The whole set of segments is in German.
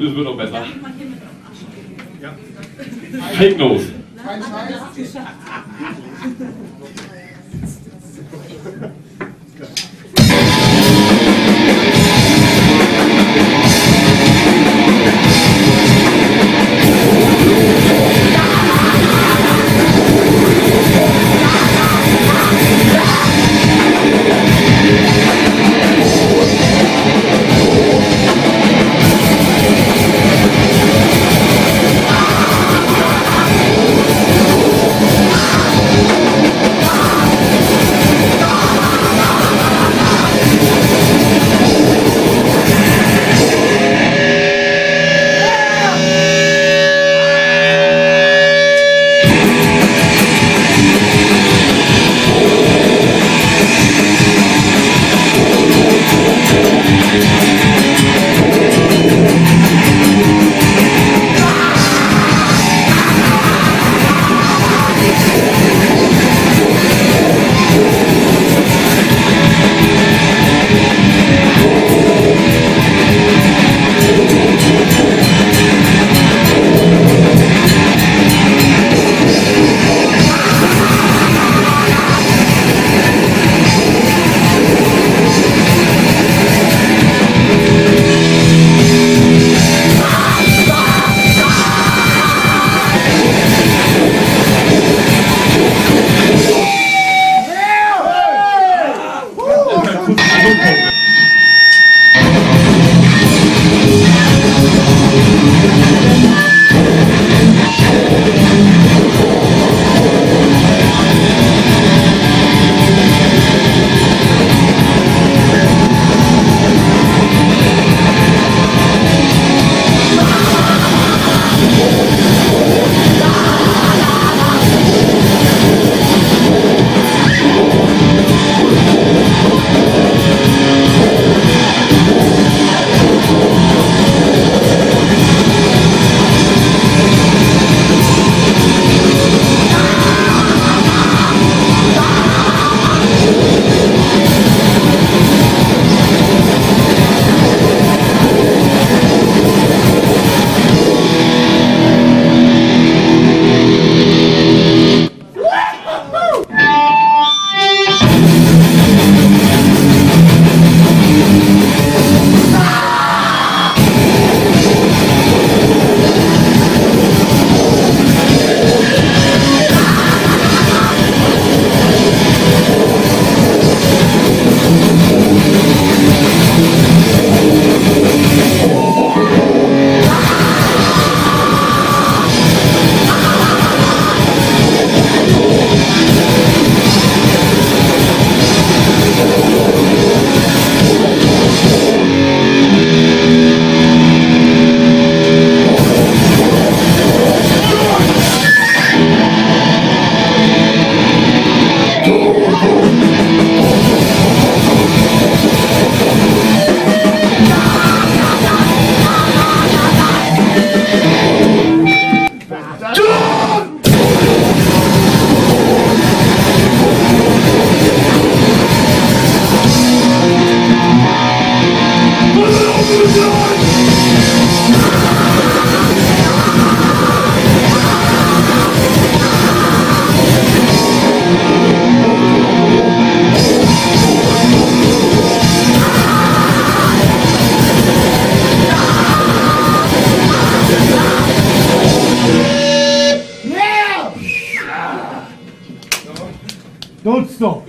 und es wird auch besser. Ja. Fake News. Kein Scheiß. Don't stop.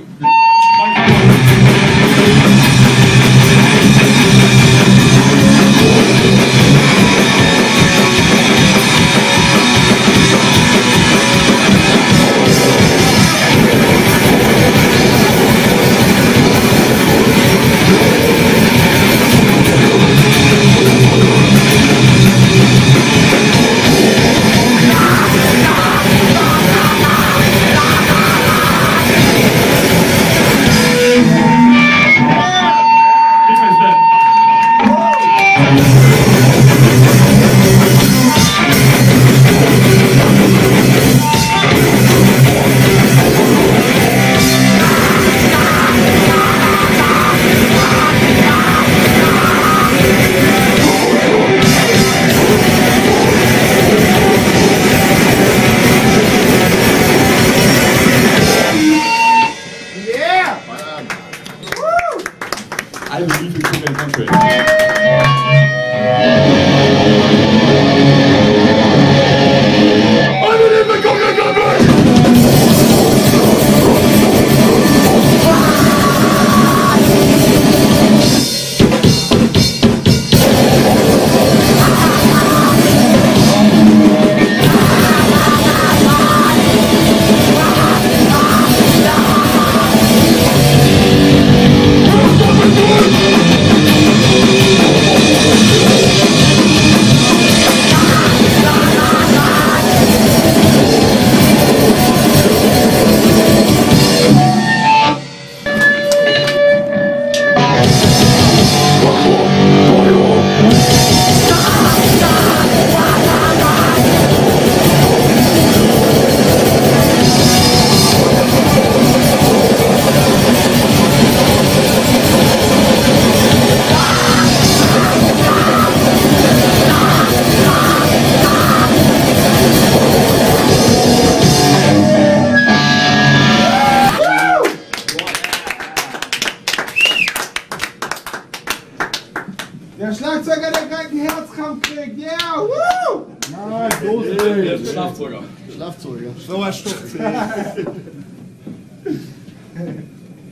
Schlafzeuger. Schlafzeuger. Schlauer Stumpf.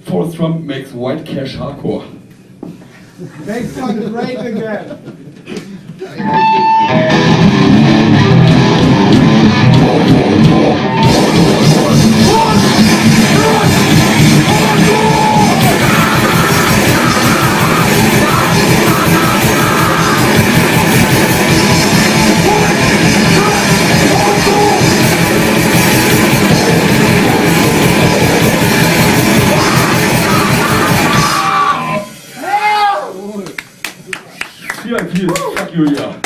Forrest Trump makes white cash hardcore. Make fun great again. Vielen, vielen Dank, Julia.